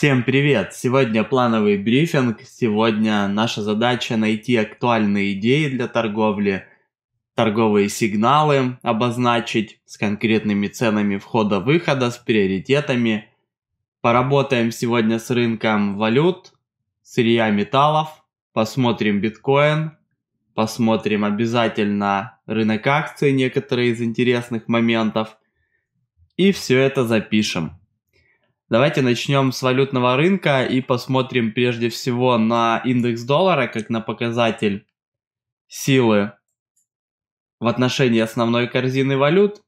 Всем привет! Сегодня плановый брифинг. Сегодня наша задача найти актуальные идеи для торговли, торговые сигналы обозначить с конкретными ценами входа-выхода, с приоритетами. Поработаем сегодня с рынком валют, сырья, металлов. Посмотрим биткоин. Посмотрим обязательно рынок акций, некоторые из интересных моментов. И все это запишем. Давайте начнем с валютного рынка и посмотрим прежде всего на индекс доллара, как на показатель силы в отношении основной корзины валют.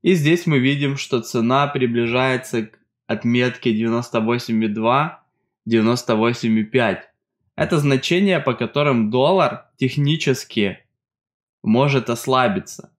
И здесь мы видим, что цена приближается к отметке 98,2, 98,5. Это значение, по которым доллар технически может ослабиться.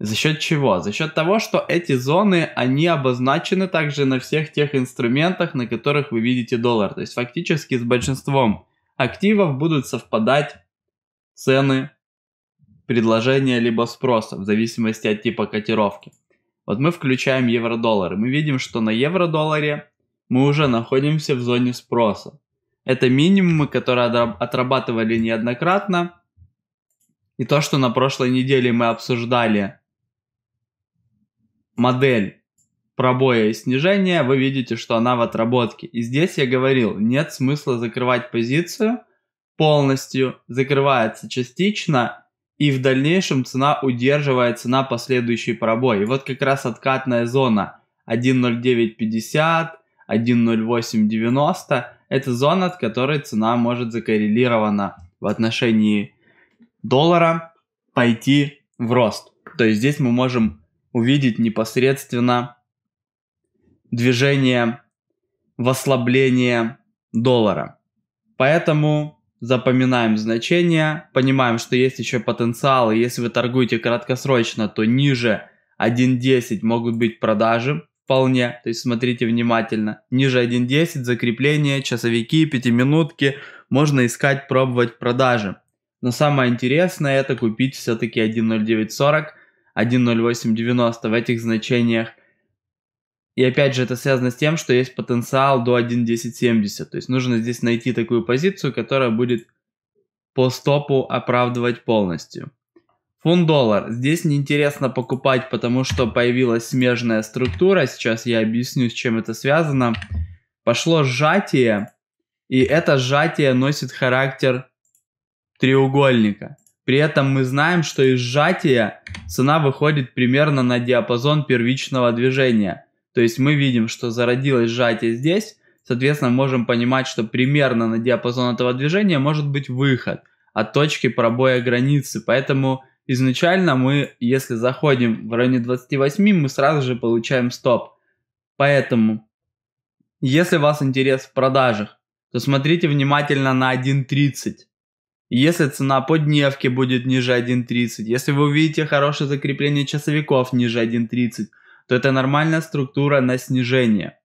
За счет чего? За счет того, что эти зоны, они обозначены также на всех тех инструментах, на которых вы видите доллар. То есть фактически с большинством активов будут совпадать цены предложения либо спроса, в зависимости от типа котировки. Вот мы включаем евро-доллар, и мы видим, что на евро-долларе мы уже находимся в зоне спроса. Это минимумы, которые отрабатывали неоднократно. И то, что на прошлой неделе мы обсуждали модель пробоя и снижения, вы видите, что она в отработке. И здесь я говорил, нет смысла закрывать позицию полностью, закрывается частично, и в дальнейшем цена удерживается на последующий пробой. И вот как раз откатная зона 1.0950, 1.0890, это зона, от которой цена может закоррелирована в отношении доллара пойти в рост. То есть здесь мы можем увидеть непосредственно движение в ослабление доллара. Поэтому запоминаем значение, понимаем, что есть еще потенциал, и если вы торгуете краткосрочно, то ниже 1.10 могут быть продажи вполне, то есть смотрите внимательно. Ниже 1.10 закрепление, часовики, пятиминутки, можно искать, пробовать продажи. Но самое интересное это купить все-таки 1.0940, 1.0890 в этих значениях. И опять же это связано с тем, что есть потенциал до 1.1070. То есть нужно здесь найти такую позицию, которая будет по стопу оправдывать полностью. Фунт-доллар. Здесь неинтересно покупать, потому что появилась смежная структура. Сейчас я объясню, с чем это связано. Пошло сжатие, и это сжатие носит характер треугольника. При этом мы знаем, что из сжатия цена выходит примерно на диапазон первичного движения. То есть мы видим, что зародилось сжатие здесь. Соответственно, можем понимать, что примерно на диапазон этого движения может быть выход от точки пробоя границы. Поэтому изначально мы, если заходим в районе 28, мы сразу же получаем стоп. Поэтому, если у вас интерес в продажах, то смотрите внимательно на 1.30. Если цена по дневке будет ниже 1.30, если вы увидите хорошее закрепление часовиков ниже 1.30, то это нормальная структура на снижение.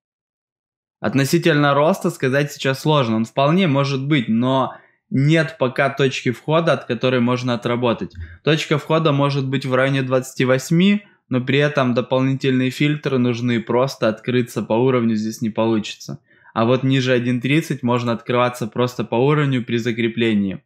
Относительно роста сказать сейчас сложно, он вполне может быть, но нет пока точки входа, от которой можно отработать. Точка входа может быть в районе 28, но при этом дополнительные фильтры нужны, просто открыться по уровню здесь не получится. А вот ниже 1.30 можно открываться просто по уровню при закреплении.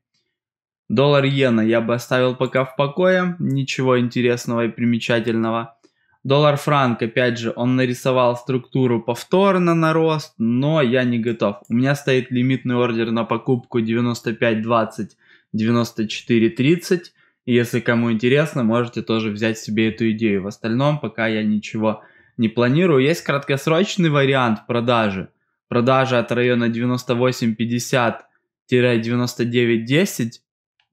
Доллар-иена я бы оставил пока в покое, ничего интересного и примечательного. Доллар-франк, опять же, он нарисовал структуру повторно на рост, но я не готов. У меня стоит лимитный ордер на покупку 95.20, 94.30. И если кому интересно, можете тоже взять себе эту идею. В остальном пока я ничего не планирую. Есть краткосрочный вариант продажи. Продажа от района 98.50-99.10.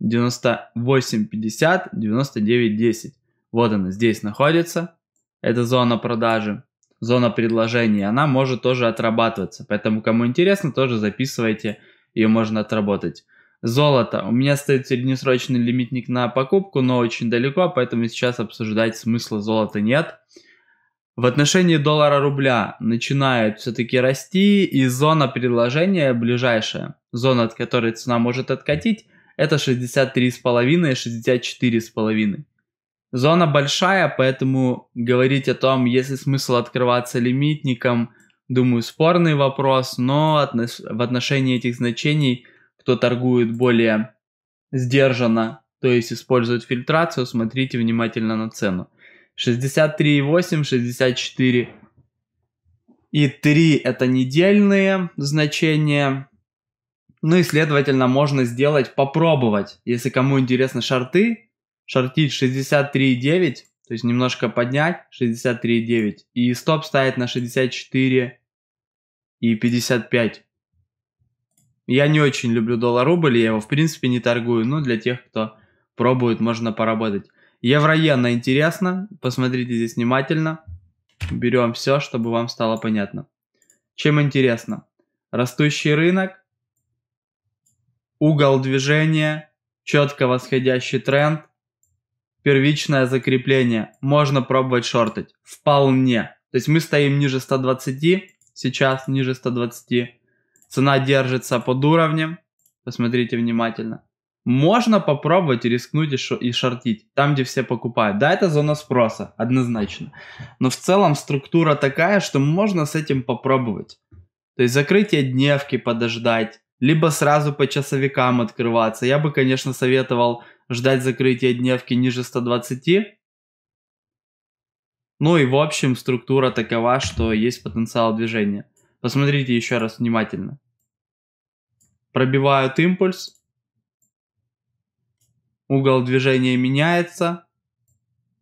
98.50, 99.10. Вот она здесь находится. Это зона продажи, зона предложения. Она может тоже отрабатываться. Поэтому, кому интересно, тоже записывайте. Ее можно отработать. Золото. У меня стоит среднесрочный лимитник на покупку, но очень далеко. Поэтому сейчас обсуждать смысла золота нет. В отношении доллара-рубля начинает все-таки расти. И зона предложения ближайшая. Зона, от которой цена может откатить. Это 63,5 и 64,5. Зона большая, поэтому говорить о том, есть ли смысл открываться лимитником, думаю, спорный вопрос, но в отношении этих значений, кто торгует более сдержанно, то есть использует фильтрацию, смотрите внимательно на цену. 63,8, 64,3 это недельные значения. Ну и, следовательно, можно сделать, попробовать, если кому интересны шорты, шортить 63,9, то есть немножко поднять 63,9 и стоп ставить на 64,55. Я не очень люблю доллар-рубль, я его в принципе не торгую, но для тех, кто пробует, можно поработать. Евро-иена интересно, посмотрите здесь внимательно. Берем все, чтобы вам стало понятно. Чем интересно? Растущий рынок, угол движения, четко восходящий тренд, первичное закрепление. Можно пробовать шортить, вполне. То есть мы стоим ниже 120, сейчас ниже 120. Цена держится под уровнем, посмотрите внимательно. Можно попробовать рискнуть и шортить, там где все покупают. Да, это зона спроса, однозначно. Но в целом структура такая, что можно с этим попробовать. То есть закрытие дневки подождать, либо сразу по часовикам открываться. Я бы, конечно, советовал ждать закрытия дневки ниже 120. Ну и в общем структура такова, что есть потенциал движения. Посмотрите еще раз внимательно. Пробивают импульс. Угол движения меняется.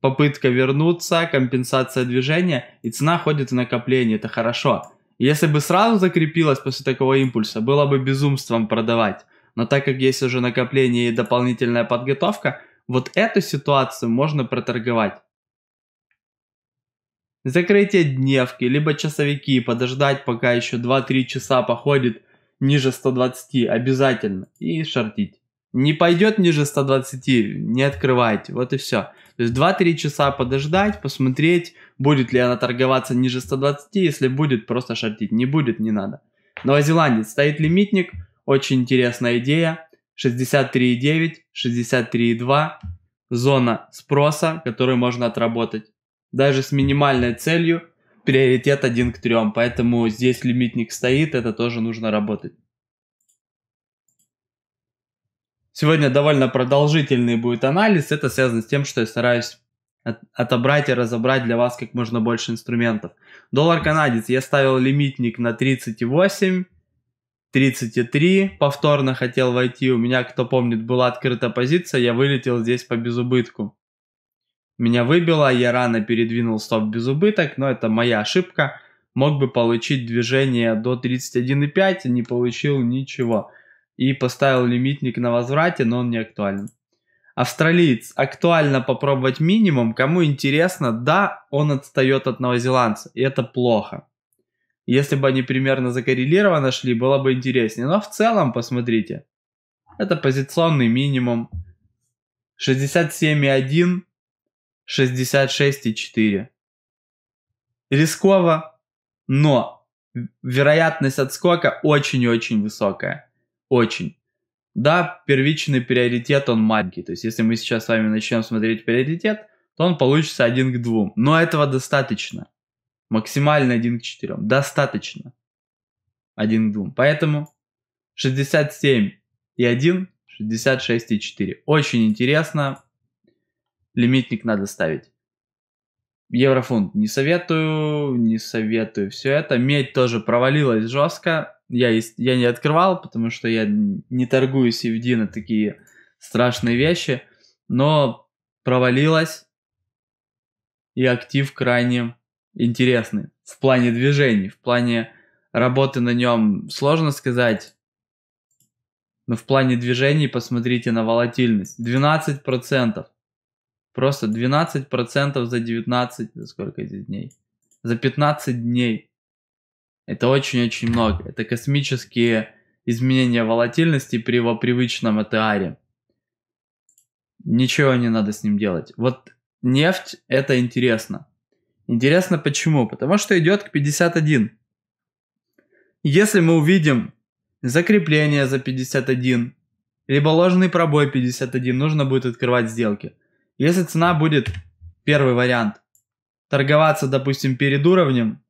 Попытка вернуться, компенсация движения. И цена ходит в накопление, это хорошо. Если бы сразу закрепилась после такого импульса, было бы безумством продавать. Но так как есть уже накопление и дополнительная подготовка, вот эту ситуацию можно проторговать. Закрытие дневки, либо часовики, подождать пока еще 2-3 часа походит ниже 120 обязательно и шортить. Не пойдет ниже 120, не открывайте, вот и все. То есть 2-3 часа подождать, посмотреть, будет ли она торговаться ниже 120, если будет, просто шортить, не будет, не надо. Новозеландец, стоит лимитник, очень интересная идея, 63,9, 63,2, зона спроса, которую можно отработать. Даже с минимальной целью приоритет 1:3, поэтому здесь лимитник стоит, это тоже нужно работать. Сегодня довольно продолжительный будет анализ, это связано с тем, что я стараюсь отобрать и разобрать для вас как можно больше инструментов. Доллар-канадец, я ставил лимитник на 38, 33, повторно хотел войти, у меня, кто помнит, была открыта позиция, я вылетел здесь по безубытку. Меня выбило, я рано передвинул стоп без убыток, но это моя ошибка. Мог бы получить движение до 31,5, не получил ничего. И поставил лимитник на возврате, но он не актуален. Австралиец. Актуально попробовать минимум. Кому интересно, да, он отстает от новозеландца. И это плохо. Если бы они примерно закоррелированно шли, было бы интереснее. Но в целом, посмотрите, это позиционный минимум. 67,1. 66,4. Рисково, но вероятность отскока очень и очень высокая. Очень. Да, первичный приоритет он маленький. То есть, если мы сейчас с вами начнем смотреть приоритет, то он получится 1:2. Но этого достаточно. Максимально 1:4. Достаточно. 1:2. Поэтому 67,1, 66,4. Очень интересно. Лимитник надо ставить. Еврофунт не советую, не советую все это. Медь тоже провалилась жестко. Я не открывал, потому что я не торгую CFD на такие страшные вещи. Но провалилась. И актив крайне интересный. В плане движений, в плане работы на нем сложно сказать. Но в плане движений посмотрите на волатильность. 12%. Просто 12% за 19, за сколько здесь дней? За 15 дней. Это очень-очень много. Это космические изменения волатильности при его привычном ЭТРе. Ничего не надо с ним делать. Вот нефть, это интересно. Интересно почему? Потому что идет к 51. Если мы увидим закрепление за 51, либо ложный пробой 51, нужно будет открывать сделки. Если цена будет, первый вариант, торговаться, допустим, перед уровнем,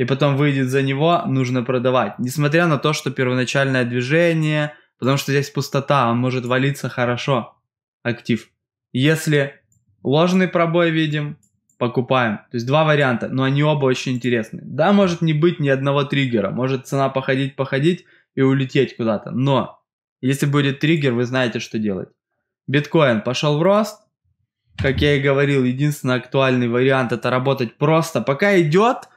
и потом выйдет за него, нужно продавать. Несмотря на то, что первоначальное движение, потому что здесь пустота, он может валиться хорошо, актив. Если ложный пробой видим, покупаем. То есть два варианта, но они оба очень интересны. Да, может не быть ни одного триггера, может цена походить и улететь куда-то, но если будет триггер, вы знаете, что делать. Биткоин пошел в рост. Как я и говорил, единственный актуальный вариант — это работать просто. Пока идет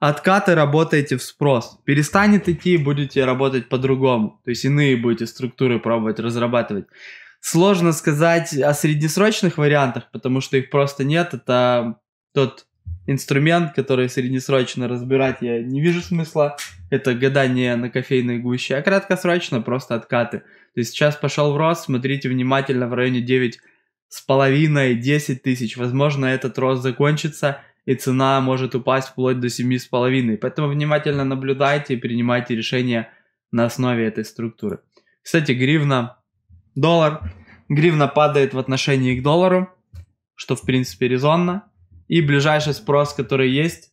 откаты, работаете в спрос. Перестанет идти, будете работать по-другому. То есть иные будете структуры пробовать разрабатывать. Сложно сказать о среднесрочных вариантах, потому что их просто нет. Это тот инструмент, который среднесрочно разбирать я не вижу смысла. Это гадание на кофейной гуще. А краткосрочно просто откаты. То есть сейчас пошел в рост, смотрите внимательно в районе 9,5–10 тысяч. Возможно, этот рост закончится, и цена может упасть вплоть до 7,5. Поэтому внимательно наблюдайте и принимайте решения на основе этой структуры. Кстати, гривна, доллар. Гривна падает в отношении к доллару, что в принципе резонно. И ближайший спрос, который есть,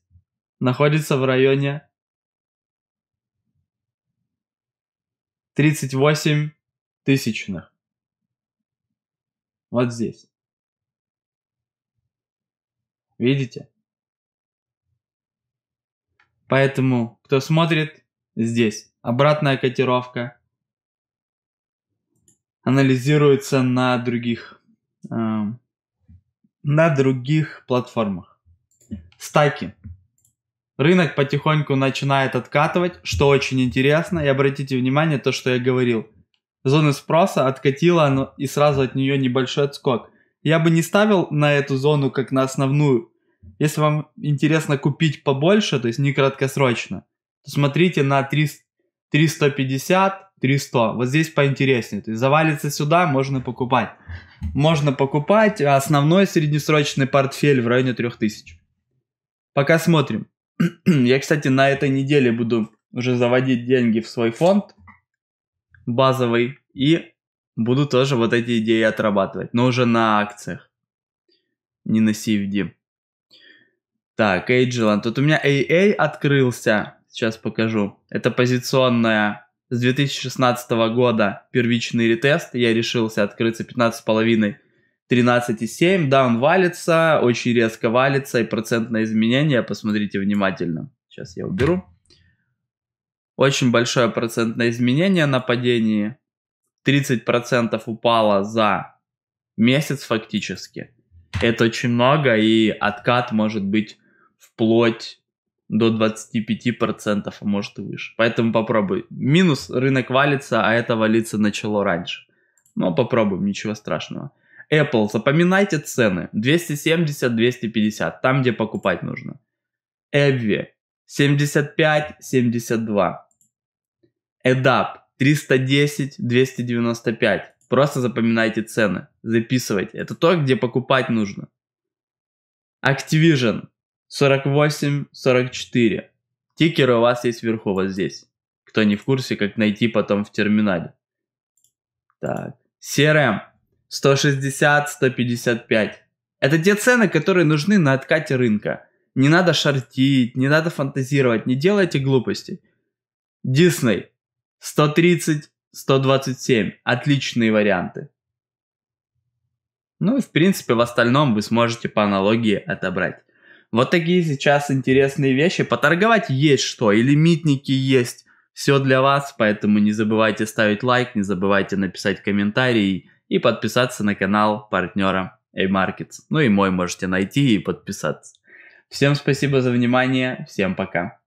находится в районе 38 тысячных. Вот здесь. Видите? Поэтому, кто смотрит, здесь обратная котировка анализируется на других платформах. Стаки. Рынок потихоньку начинает откатывать, что очень интересно. И обратите внимание, то, что я говорил. Зоны спроса откатила, и сразу от нее небольшой отскок. Я бы не ставил на эту зону как на основную. Если вам интересно купить побольше, то есть не краткосрочно, то смотрите на 350–300. Вот здесь поинтереснее. То есть завалится сюда, можно покупать. Можно покупать основной среднесрочный портфель в районе 3000. Пока смотрим. Я, кстати, на этой неделе буду уже заводить деньги в свой фонд базовый, и буду тоже вот эти идеи отрабатывать, но уже на акциях, не на CFD. Так, Agilent, тут у меня AA открылся, сейчас покажу, это позиционная с 2016 года, первичный ретест, я решился открыться 15,5, 13,7, да, он валится, очень резко валится, и процентное изменение, посмотрите внимательно, сейчас я уберу. Очень большое процентное изменение на падении. 30% упало за месяц фактически. Это очень много, и откат может быть вплоть до 25%, а может и выше. Поэтому попробуй. Минус, рынок валится, а это валиться начало раньше. Но попробуем, ничего страшного. Apple, запоминайте цены. 270–250, там где покупать нужно. Эбви 75–72. EDAP 310–295. Просто запоминайте цены, записывайте. Это то, где покупать нужно. Activision 48–44. Тикеры у вас есть вверху, вот здесь. Кто не в курсе, как найти потом в терминале. Так. CRM 160–155. Это те цены, которые нужны на откате рынка. Не надо шортить, не надо фантазировать, не делайте глупостей. Disney 130–127. Отличные варианты. Ну и в принципе в остальном вы сможете по аналогии отобрать. Вот такие сейчас интересные вещи. Поторговать есть что, и лимитники есть. Все для вас, поэтому не забывайте ставить лайк, не забывайте написать комментарий и подписаться на канал партнера A-Markets. Ну и мой можете найти и подписаться. Всем спасибо за внимание, всем пока.